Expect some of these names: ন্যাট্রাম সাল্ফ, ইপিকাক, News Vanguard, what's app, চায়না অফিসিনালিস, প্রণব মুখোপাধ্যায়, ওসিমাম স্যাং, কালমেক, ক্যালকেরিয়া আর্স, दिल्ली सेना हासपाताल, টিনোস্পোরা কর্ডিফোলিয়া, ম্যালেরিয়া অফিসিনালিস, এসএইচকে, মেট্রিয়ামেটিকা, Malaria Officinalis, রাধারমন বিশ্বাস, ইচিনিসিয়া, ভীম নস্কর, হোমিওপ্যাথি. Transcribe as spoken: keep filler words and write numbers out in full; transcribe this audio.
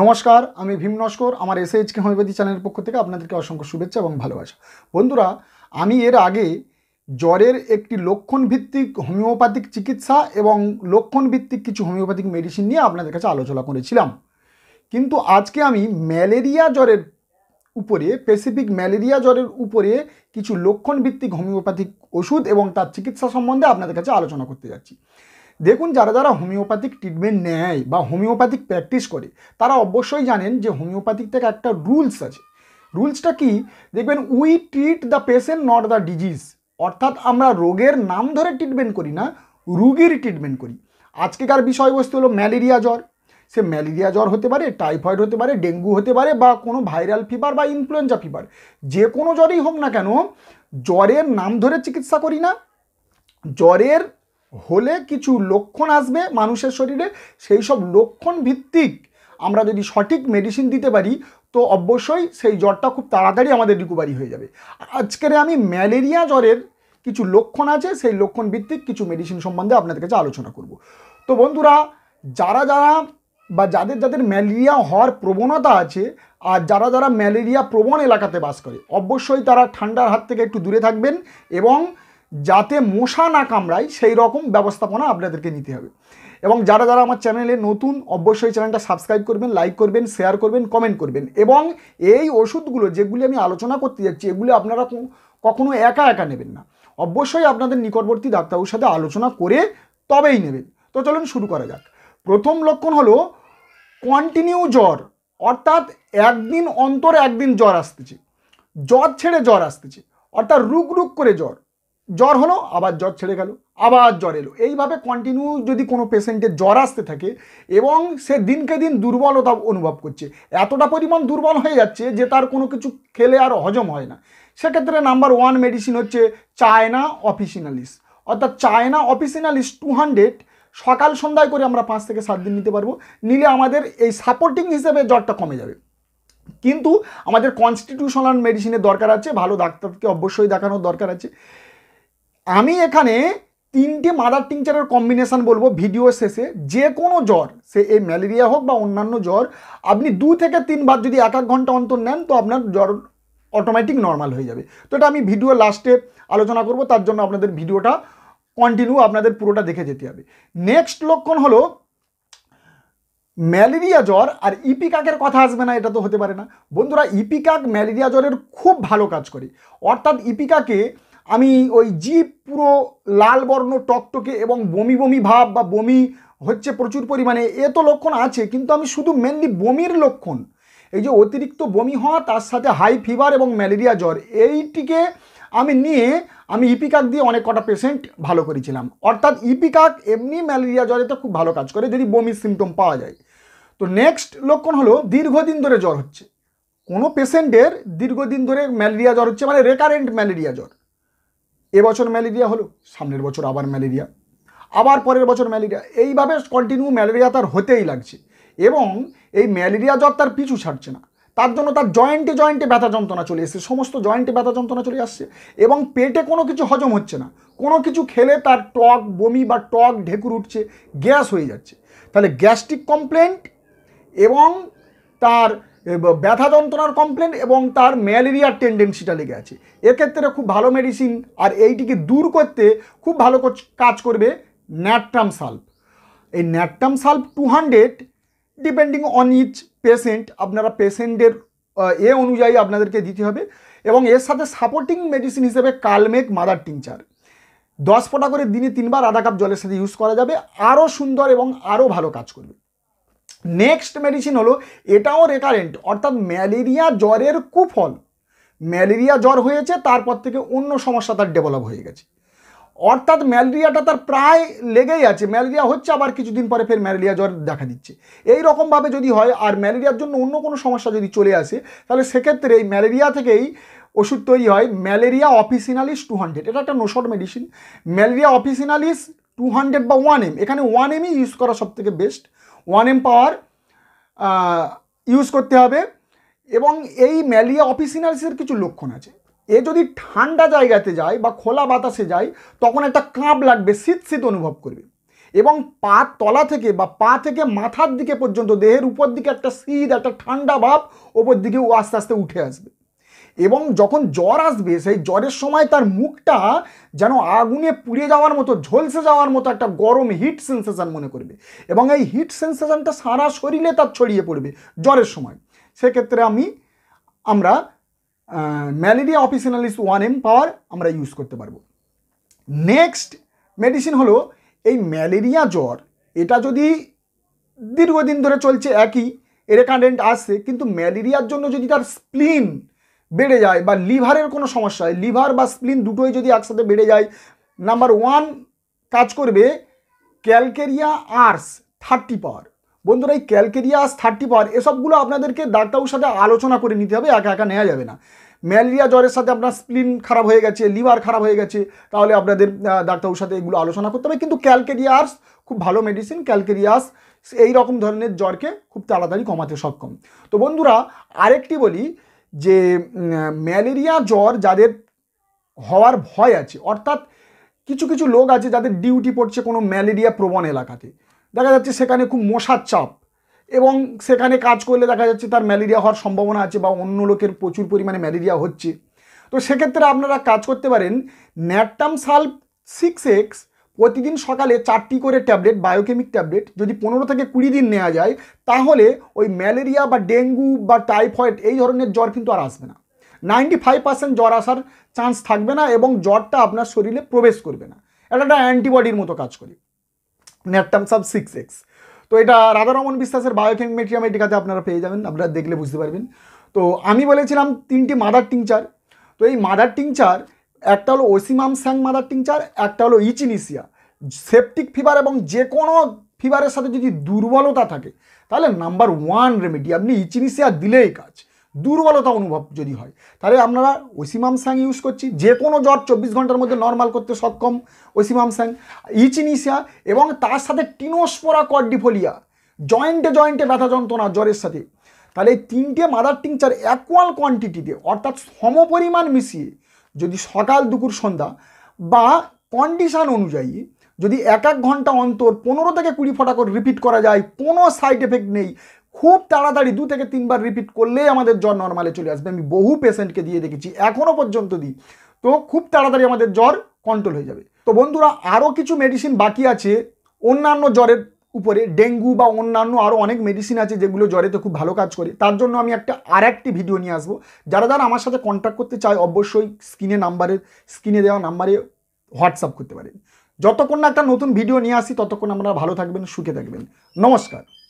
নমস্কার আমি ভীম নস্কর আমার এসএইচকে হোমিওপ্যাথি চ্যানেলের পক্ষ থেকে আপনাদেরকে অসংখ্য শুভেচ্ছা এবং ভালোবাসা। বন্ধুরা, আমি এর আগে জ্বরের একটি লক্ষণভিত্তিক হোমিওপ্যাথিক চিকিৎসা এবং লক্ষণভিত্তিক কিছু হোমিওপ্যাথিক মেডিসিন নিয়ে আপনাদের কাছে আলোচনা করেছিলাম, কিন্তু আজকে আমি ম্যালেরিয়া জ্বরের উপরে স্পেসিফিক ম্যালেরিয়া জ্বরের উপরে কিছু লক্ষণভিত্তিক হোমিওপ্যাথিক ওষুধ এবং তার চিকিৎসা সম্বন্ধে আপনাদের কাছে আলোচনা করতে যাচ্ছি। দেখুন, যারা যারা হোমিওপ্যাথিক ট্রিটমেন্ট নেয় বা হোমিওপ্যাথিক প্র্যাকটিস করে তারা অবশ্যই জানেন যে হোমিওপ্যাথিক থেকে একটা রুলস আছে। রুলসটা কি দেখবেন, we treat the patient not the disease, অর্থাৎ আমরা রোগের নাম ধরে ট্রিটমেন্ট করি না, রুগীর ট্রিটমেন্ট করি। আজকেকার বিষয়বস্তু হলো ম্যালেরিয়া জ্বর। সে ম্যালেরিয়া জ্বর হতে পারে, টাইফয়েড হতে পারে, ডেঙ্গু হতে পারে বা কোনো ভাইরাল ফিভার বা ইনফ্লুয়েঞ্জা ফিভার, যে কোনো জ্বরই হোক না কেন জ্বরের নাম ধরে চিকিৎসা করি না। জ্বরের হলে কিছু লক্ষণ আসবে মানুষের শরীরে, সেই সব লক্ষণ ভিত্তিক আমরা যদি সঠিক মেডিসিন দিতে পারি তো অবশ্যই সেই জ্বরটা খুব তাড়াতাড়ি আমাদের রিকভারি হয়ে যাবে। আজকের আমি ম্যালেরিয়া জ্বরের কিছু লক্ষণ আছে, সেই লক্ষণ ভিত্তিক কিছু মেডিসিন সম্বন্ধে আপনাদের কাছে আলোচনা করব। তো বন্ধুরা, যারা যারা বা যাদের যাদের ম্যালেরিয়া হওয়ার প্রবণতা আছে আর যারা যারা ম্যালেরিয়া প্রবণ এলাকাতে বাস করে অবশ্যই তারা ঠান্ডার হাত থেকে একটু দূরে থাকবেন এবং যাতে মশা না কামড়ায় সেই রকম ব্যবস্থাপনা আপনাদেরকে নিতে হবে। এবং যারা যারা আমার চ্যানেলে নতুন অবশ্যই চ্যানেলটা সাবস্ক্রাইব করবেন, লাইক করবেন, শেয়ার করবেন, কমেন্ট করবেন। এবং এই ওষুধগুলো যেগুলি আমি আলোচনা করতে যাচ্ছি এগুলি আপনারা কখনো একা একা নেবেন না, অবশ্যই আপনাদের নিকটবর্তী ডাক্তারবাবুর সাথে আলোচনা করে তবেই নেবেন। তো চলুন শুরু করা যাক। প্রথম লক্ষণ হলো কন্টিনিউ জ্বর, অর্থাৎ একদিন অন্তর একদিন জ্বর আসতেছে, জ্বর ছেড়ে জ্বর আসতেছে, অর্থাৎ রুক রুক করে জ্বর জ্বর হলো, আবার জ্বর ছেড়ে গেল, আবার জ্বর এলো। এইভাবে কন্টিনিউ যদি কোনো পেশেন্টের জ্বর আসতে থাকে এবং সে দিনকে দিন দুর্বলতা অনুভব করছে, এতটা পরিমাণ দুর্বল হয়ে যাচ্ছে যে তার কোনো কিছু খেলে আর হজম হয় না, সেক্ষেত্রে নাম্বার ওয়ান মেডিসিন হচ্ছে চায়না অফিসিনালিস, অর্থাৎ চায়না অফিসিনালিস টু হান্ড্রেড সকাল সন্ধ্যায় করে আমরা পাঁচ থেকে সাত দিন নিতে পারবো। নিলে আমাদের এই সাপোর্টিং হিসেবে জ্বরটা কমে যাবে। কিন্তু আমাদের কনস্টিটিউশনাল মেডিসিনের দরকার আছে, ভালো ডাক্তারকে অবশ্যই দেখানোর দরকার আছে। আমি এখানে তিনটে মাদার টিংচারের কম্বিনেশান বলবো ভিডিও শেষে। যে কোনো জ্বর, সে এই ম্যালেরিয়া হোক বা অন্যান্য জ্বর, আপনি দু থেকে তিনবার যদি এক এক ঘন্টা অন্তর নেন তো আপনার জ্বর অটোমেটিক নর্মাল হয়ে যাবে। তো এটা আমি ভিডিও লাস্টে আলোচনা করব, তার জন্য আপনাদের ভিডিওটা কন্টিনিউ আপনাদের পুরোটা দেখে যেতে হবে। নেক্সট লক্ষণ হলো ম্যালেরিয়া জ্বর আর ইপিকাকের কথা আসবে না, এটা তো হতে পারে না। বন্ধুরা, ইপিকাক ম্যালেরিয়া জ্বরের খুব ভালো কাজ করে, অর্থাৎ ইপিকাকে আমি ওই জিভ পুরো লাল বর্ণ টকটকে এবং বমি বমি ভাব বা বমি হচ্ছে প্রচুর পরিমাণে, এ তো লক্ষণ আছে, কিন্তু আমি শুধু মেনলি বমির লক্ষণ, এই যে অতিরিক্ত বমি হওয়া তার সাথে হাই ফিভার এবং ম্যালেরিয়া জ্বর, এইটিকে আমি নিয়ে আমি ইপিকাক দিয়ে অনেক কটা পেশেন্ট ভালো করেছিলাম। অর্থাৎ ইপিকাক এমনি ম্যালেরিয়া জ্বরে তো খুব ভালো কাজ করে যদি বমির সিমটম পাওয়া যায়। তো নেক্সট লক্ষণ হলো দীর্ঘদিন ধরে জ্বর হচ্ছে, কোনো পেশেন্টের দীর্ঘদিন ধরে ম্যালেরিয়া জ্বর হচ্ছে, মানে রেকারেন্ট ম্যালেরিয়া জ্বর। এবছর ম্যালেরিয়া হলো, সামনের বছর আবার ম্যালেরিয়া, আবার পরের বছর ম্যালেরিয়া, এইভাবে কন্টিনিউ ম্যালেরিয়া তার হতেই লাগছে এবং এই ম্যালেরিয়া জ্বর তার পিছু ছাড়ছে না। তার জন্য তার জয়েন্টে জয়েন্টে ব্যথা যন্ত্রণা চলে এসছে, সমস্ত জয়েন্টে ব্যথা যন্ত্রণা চলে আসছে এবং পেটে কোনো কিছু হজম হচ্ছে না, কোনো কিছু খেলে তার টক বমি বা টক ঢেকুর উঠছে, গ্যাস হয়ে যাচ্ছে। তাহলে গ্যাস্ট্রিক কমপ্লেন এবং তার ব্যথা যন্ত্রণার কমপ্লেন এবং তার ম্যালেরিয়ার টেন্ডেন্সিটা লেগে আছে। এক্ষেত্রে খুব ভালো মেডিসিন আর এইটিকে দূর করতে খুব ভালো কাজ করবে ন্যাট্রাম সাল্ফ। এই ন্যাট্রাম সাল্ফ two hundred depending on each patient, আপনারা পেশেন্টের এ অনুযায়ী আপনাদেরকে দিতে হবে। এবং এর সাথে সাপোর্টিং মেডিসিন হিসেবে কালমেক মাদার টিংচার দশ ফোঁটা করে দিনে তিনবার আধা কাপ জলের সাথে ইউজ করা যাবে, আরও সুন্দর এবং আরও ভালো কাজ করবে। নেক্সট মেডিসিন হলো, এটাও রেকারেন্ট, অর্থাৎ ম্যালেরিয়া জ্বরের কুফল, ম্যালেরিয়া জ্বর হয়েছে তারপর থেকে অন্য সমস্যা তার ডেভেলপ হয়ে গেছে, অর্থাৎ ম্যালেরিয়াটা তার প্রায় লেগেই আছে, ম্যালেরিয়া হচ্ছে আবার কিছুদিন পরে ফের ম্যালেরিয়া জ্বর দেখা দিচ্ছে। এই রকমভাবে যদি হয় আর ম্যালেরিয়ার জন্য অন্য কোনো সমস্যা যদি চলে আসে তাহলে সেক্ষেত্রে এই ম্যালেরিয়া থেকেই ওষুধ তৈরি হয় ম্যালেরিয়া অফিসিনালিস টু হান্ড্রেড। এটা একটা nosode medicine, ম্যালেরিয়া অফিসিনালিস two hundred বা ওয়ান এম, এখানে ওয়ান এমই ইউজ করা সবথেকে best, one M power use করতে হবে। এবং এই ম্যালেরিয়া অফিসিনালিসের কিছু লক্ষণ আছে, এ যদি ঠান্ডা জায়গাতে যায় বা খোলা বাতাসে যায় তখন একটা কাঁপ লাগবে, শীত শীত অনুভব করবে। এবং পা তলা থেকে বা পা থেকে মাথার দিকে পর্যন্ত দেহের উপর দিকে একটা শীত একটা ঠান্ডা ভাব ওপর দিকে আস্তে আস্তে উঠে আসবে এবং যখন জ্বর আসবে সেই জ্বরের সময় তার মুখটা যেন আগুনে পুড়ে যাওয়ার মতো ঝলসে যাওয়ার মতো একটা গরম হিট সেন্সেশন মনে করবে এবং এই হিট সেন্সেশনটা সারা শরীরে তার ছড়িয়ে পড়বে জ্বরের সময়। সেক্ষেত্রে আমি আমরা ম্যালেরিয়া অফিসিনালিস one M power আমরা ইউজ করতে পারবো। নেক্সট মেডিসিন হলো এই ম্যালেরিয়া জ্বর, এটা যদি দীর্ঘদিন ধরে চলছে একই রেকারেন্ট আসছে কিন্তু ম্যালেরিয়ার জন্য যদি তার স্প্লিন বেড়ে যায় বা লিভারের কোনো সমস্যা হয়, লিভার বা স্প্লিন দুটোই যদি একসাথে বেড়ে যায়, নাম্বার ওয়ান কাজ করবে ক্যালকেরিয়া আর্স থার্টি পাওয়ার। বন্ধুরা এই ক্যালকেরিয়া আর্স থার্টি পাওয়ার এসবগুলো আপনাদেরকে ডাক্তারের সাথে আলোচনা করে নিতে হবে, একা একা নেওয়া যাবে না। ম্যালেরিয়া জ্বরের সাথে আপনার স্প্লিন খারাপ হয়ে গেছে, লিভার খারাপ হয়ে গেছে, তাহলে আপনাদের ডাক্তারের সাথে এগুলো আলোচনা করতে হবে। কিন্তু ক্যালকেরিয়া আর্স খুব ভালো মেডিসিন, ক্যালকেরিয়া আর্স এই রকম ধরনের জ্বরকে খুব তাড়াতাড়ি কমাতে সক্ষম। তো বন্ধুরা আরেকটি বলি যে ম্যালেরিয়া জ্বর যাদের হওয়ার ভয় আছে, অর্থাৎ কিছু কিছু লোক আছে যাদের ডিউটি পড়ছে কোনো ম্যালেরিয়া প্রবণ এলাকাতে, দেখা যাচ্ছে সেখানে খুব মশার চাপ এবং সেখানে কাজ করলে দেখা যাচ্ছে তার ম্যালেরিয়া হওয়ার সম্ভাবনা আছে বা অন্য লোকের প্রচুর পরিমাণে ম্যালেরিয়া হচ্ছে। তো সেক্ষেত্রে আপনারা কাজ করতে পারেন ন্যাট্রাম সালফ সিক্স এক্স প্রতিদিন সকালে চারটি করে ট্যাবলেট, বায়োকেমিক ট্যাবলেট, যদি পনেরো থেকে কুড়ি দিন নেওয়া যায় তাহলে ওই ম্যালেরিয়া বা ডেঙ্গু বা টাইফয়েড এই ধরনের জ্বর কিন্তু আর আসবে না। নাইনটি ফাইভ পার্সেন্ট জ্বর আসার চান্স থাকবে না এবং জ্বরটা আপনার শরীরে প্রবেশ করবে না, এটা একটা অ্যান্টিবডির মতো কাজ করে ন্যাট্রাম সালফ সিক্স এক্স। তো এটা রাধারমন বিশ্বাসের বায়োকেমিক মেট্রিয়ামেটিকাতে আপনারা পেয়ে যাবেন, আপনারা দেখলে বুঝতে পারবেন। তো আমি বলেছিলাম তিনটি মাদার টিংচার, তো এই মাদার টিংচার একটা হলো ওসিমাম স্যাং মাদার টিংচার, একটা হলো ইচিনিসিয়া। সেপটিক ফিভার এবং যে কোনো ফিভারের সাথে যদি দুর্বলতা থাকে তাহলে নাম্বার ওয়ান রেমেডি আপনি ইচিনিসিয়া দিলেই কাজ। দুর্বলতা অনুভব যদি হয় তাহলে আমরা ওসিমাম স্যাং ইউজ করছি, যে কোনো জ্বর চব্বিশ ঘন্টার মধ্যে নর্মাল করতে সক্ষম ওসিমাম স্যাং, ইচিনিসিয়া এবং তার সাথে টিনোস্পোরা কর্ডিফোলিয়া, জয়েন্টে জয়েন্টে ব্যথা যন্ত্রণা জ্বরের সাথে। তাহলে এই তিনটে মাদার টিংচার একুয়াল কোয়ান্টিটিতে অর্থাৎ সমপরিমাণ মিশিয়ে যদি সকাল দুপুর সন্ধ্যা বা কন্ডিশান অনুযায়ী যদি এক এক ঘন্টা অন্তর পনেরো থেকে কুড়ি ফোঁটা করে রিপিট করা যায়, কোনো সাইড এফেক্ট নেই, খুব তাড়াতাড়ি দু থেকে তিনবার রিপিট করলেই আমাদের জ্বর নর্মালে চলে আসবে। আমি বহু পেশেন্টকে দিয়ে দেখেছি, এখনও পর্যন্ত দিই, তো খুব তাড়াতাড়ি আমাদের জ্বর কন্ট্রোল হয়ে যাবে। তো বন্ধুরা আরও কিছু মেডিসিন বাকি আছে অন্যান্য জ্বরের উপরে, ডেঙ্গু বা অন্যান্য আরও অনেক মেডিসিন আছে যেগুলো জ্বরেতে খুব ভালো কাজ করে, তার জন্য আমি একটা আর একটি ভিডিও নিয়ে আসবো। যারা যারা আমার সাথে কন্ট্যাক্ট করতে চায় অবশ্যই স্ক্রিনে নাম্বারে স্ক্রিনে দেওয়া নাম্বারে হোয়াটসঅ্যাপ করতে পারেন। যতক্ষণ না একটা নতুন ভিডিও নিয়ে আসি ততক্ষণ আপনারা ভালো থাকবেন, সুখে থাকবেন। নমস্কার।